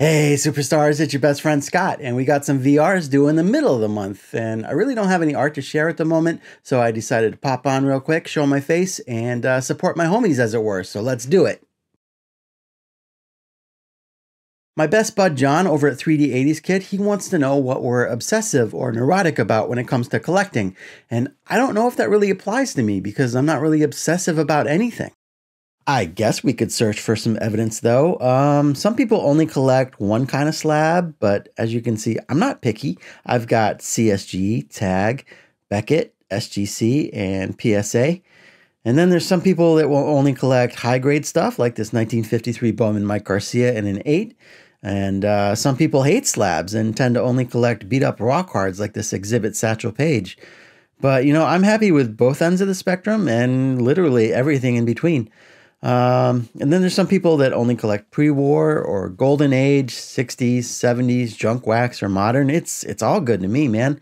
Hey, superstars, it's your best friend, Scott, and we got some VRs due in the middle of the month, and I really don't have any art to share at the moment, so I decided to pop on real quick, show my face, and support my homies, as it were, so let's do it. My best bud John over at 3D80sKid, he wants to know what we're obsessive or neurotic about when it comes to collecting, and I don't know if that really applies to me, because I'm not really obsessive about anything. I guess we could search for some evidence though. Some people only collect one kind of slab, but as you can see, I'm not picky. I've got CSG, TAG, Beckett, SGC, and PSA. And then there's some people that will only collect high-grade stuff, like this 1953 Bowman Mike Garcia in an 8. And some people hate slabs and tend to only collect beat-up raw cards like this Exhibit Satchel Paige. But, you know, I'm happy with both ends of the spectrum and literally everything in between. And then there's some people that only collect pre-war or golden age, 60s, 70s, junk wax, or modern. It's all good to me, man.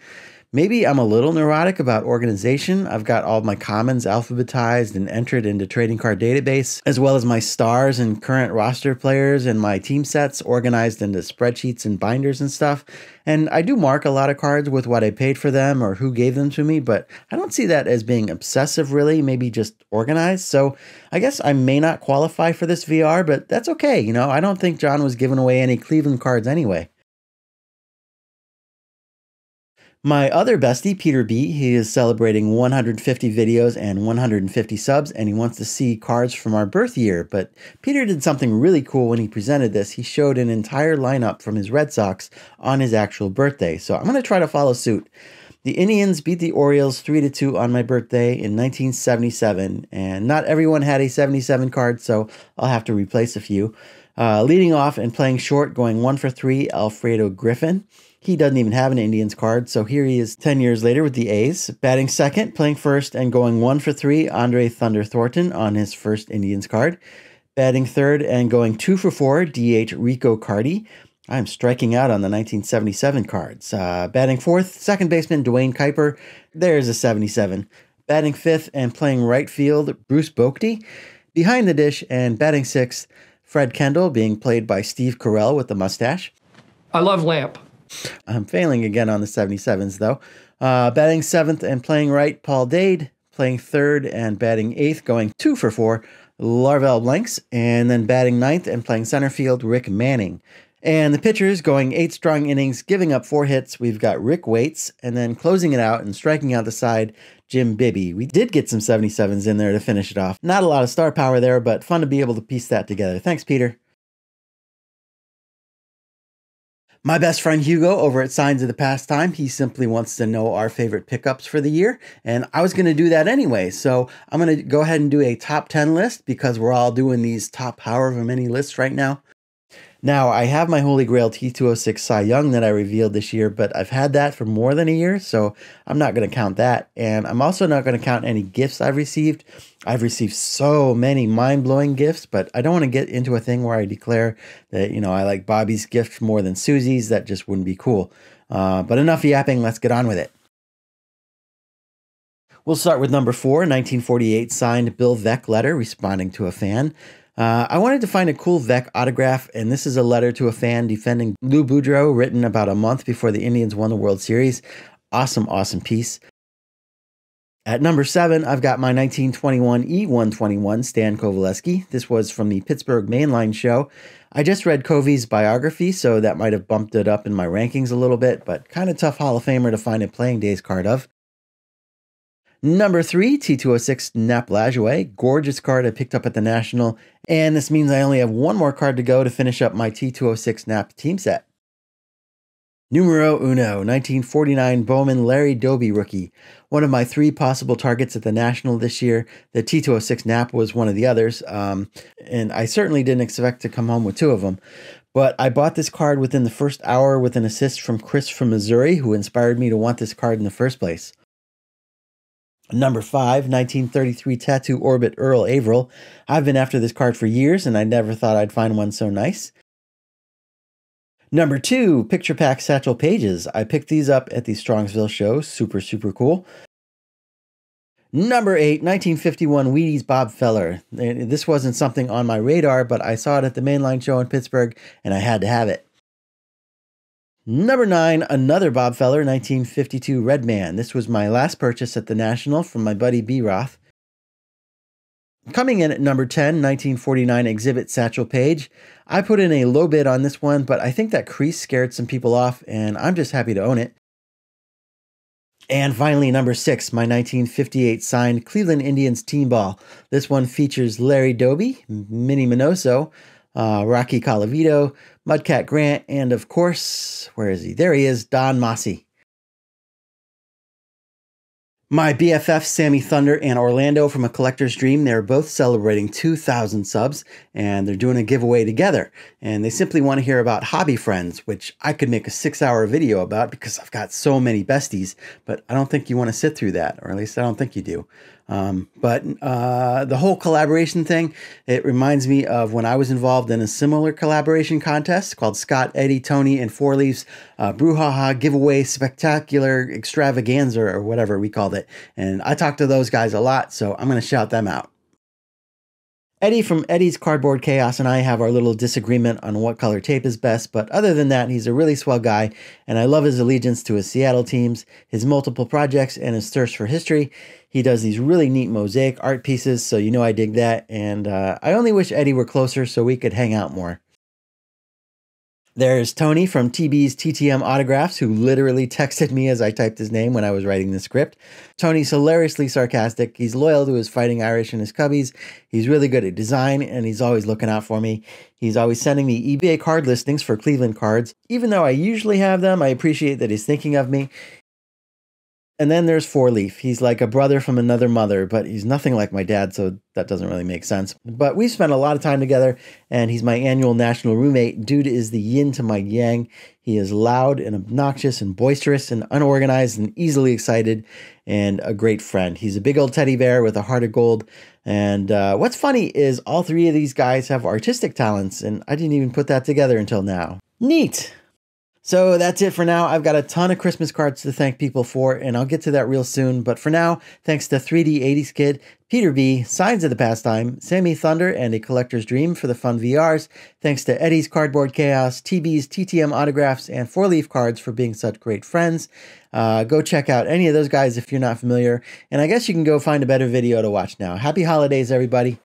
Maybe I'm a little neurotic about organization. I've got all my commons alphabetized and entered into trading card database, as well as my stars and current roster players and my team sets organized into spreadsheets and binders and stuff. And I do mark a lot of cards with what I paid for them or who gave them to me, but I don't see that as being obsessive really, maybe just organized. So I guess I may not qualify for this VR, but that's okay. You know, I don't think John was giving away any Cleveland cards anyway. My other bestie, Peter B., he is celebrating 150 videos and 150 subs, and he wants to see cards from our birth year. But Peter did something really cool when he presented this. He showed an entire lineup from his Red Sox on his actual birthday. So I'm going to try to follow suit. The Indians beat the Orioles 3-2 on my birthday in 1977, and not everyone had a 77 card, so I'll have to replace a few. Leading off and playing short, going 1 for 3, Alfredo Griffin. He doesn't even have an Indians card, so here he is 10 years later with the A's. Batting second, playing first, and going 1 for 3, Andre Thunder Thornton on his first Indians card. Batting third and going 2 for 4, DH Rico Carty. I'm striking out on the 1977 cards. Batting fourth, second baseman Dwayne Kuiper. There's a 77. Batting fifth and playing right field, Bruce Bochy. Behind the dish and batting sixth, Fred Kendall, being played by Steve Carell with the mustache. I love Lamp. I'm failing again on the 77s, though. Batting 7th and playing right, Paul Dade. Playing 3rd and batting 8th, going 2 for 4, Larvell Blanks. And then batting 9th and playing center field, Rick Manning. And the pitchers going 8 strong innings, giving up 4 hits. We've got Rick Waits, and then closing it out and striking out the side, Jim Bibby. We did get some 77s in there to finish it off. Not a lot of star power there, but fun to be able to piece that together. Thanks, Peter. My best friend Hugo over at Signs of the Pastime, he simply wants to know our favorite pickups for the year, and I was going to do that anyway, so I'm going to go ahead and do a top 10 list because we're all doing these top however many lists right now. Now, I have my Holy Grail T206 Cy Young that I revealed this year, but I've had that for more than a year, so I'm not going to count that. And I'm also not going to count any gifts I've received. I've received so many mind-blowing gifts, but I don't want to get into a thing where I declare that, you know, I like Bobby's gift more than Susie's. That just wouldn't be cool. But enough yapping, let's get on with it. We'll start with number 4, 1948 signed Bill Veeck letter responding to a fan. I wanted to find a cool Veeck autograph, and this is a letter to a fan defending Lou Boudreau written about a month before the Indians won the World Series. Awesome, awesome piece. At number 7, I've got my 1921 E121 Stan Kovaleski. This was from the Pittsburgh Mainline show. I just read Covey's biography, so that might have bumped it up in my rankings a little bit, but kind of tough Hall of Famer to find a Playing Days card of. Number 3, T206 Nap Lajoie, gorgeous card I picked up at the National, and this means I only have one more card to go to finish up my T206 Nap team set. Numero uno, 1949 Bowman Larry Doby rookie. One of my 3 possible targets at the National this year. The T206 Nap was one of the others, and I certainly didn't expect to come home with 2 of them. But I bought this card within the first hour with an assist from Chris from Missouri, who inspired me to want this card in the first place. Number 5, 1933 Tattoo Orbit Earl Averill. I've been after this card for years, and I never thought I'd find one so nice. Number 2, Picture Pack Satchel Pages. I picked these up at the Strongsville show. Super, super cool. Number 8, 1951 Wheaties Bob Feller. This wasn't something on my radar, but I saw it at the Mainline show in Pittsburgh, and I had to have it. Number 9, another Bob Feller, 1952 Red Man. This was my last purchase at the National from my buddy B. Roth. Coming in at number 10, 1949 Exhibit Satchel Paige. I put in a low bid on this one, but I think that crease scared some people off, and I'm just happy to own it. And finally, number 6, my 1958 signed Cleveland Indians team ball. This one features Larry Doby, Minnie Minoso, Rocky Colavito, Mudcat Grant, and of course, where is he? There he is, Don Massey. My BFF Sammy Thunder and Orlando from A Collector's Dream, they're both celebrating 2,000 subs, and they're doing a giveaway together. And they simply want to hear about hobby friends, which I could make a 6-hour video about because I've got so many besties, but I don't think you want to sit through that, or at least I don't think you do. But the whole collaboration thing, it reminds me of when I was involved in a similar collaboration contest called Scott, Eddie, Tony, and Four Leafs Brouhaha Giveaway Spectacular Extravaganza, or whatever we called it. And I talked to those guys a lot, so I'm going to shout them out. Eddie from Eddie's Cardboard Chaos and I have our little disagreement on what color tape is best, but other than that, he's a really swell guy, and I love his allegiance to his Seattle teams, his multiple projects, and his thirst for history. He does these really neat mosaic art pieces, so you know I dig that, and I only wish Eddie were closer so we could hang out more. There's Tony from TB's TTM Autographs, who literally texted me as I typed his name when I was writing the script. Tony's hilariously sarcastic. He's loyal to his Fighting Irish and his Cubbies. He's really good at design, and he's always looking out for me. He's always sending me eBay card listings for Cleveland cards. Even though I usually have them, I appreciate that he's thinking of me. And then there's Four Leaf. He's like a brother from another mother, but he's nothing like my dad, so that doesn't really make sense. But we've spent a lot of time together, and he's my annual national roommate. Dude is the yin to my yang. He is loud and obnoxious and boisterous and unorganized and easily excited and a great friend. He's a big old teddy bear with a heart of gold. And what's funny is all three of these guys have artistic talents, and I didn't even put that together until now. Neat! So that's it for now. I've got a ton of Christmas cards to thank people for, and I'll get to that real soon. But for now, thanks to 3D80sKid, Peter B., Signs of the Pastime, Sammy Thunder, and A Collector's Dream for the fun VRs. Thanks to Eddie's Cardboard Chaos, TB's TTM Autographs, and Four Leaf Cards for being such great friends. Go check out any of those guys if you're not familiar. And I guess you can go find a better video to watch now. Happy holidays, everybody.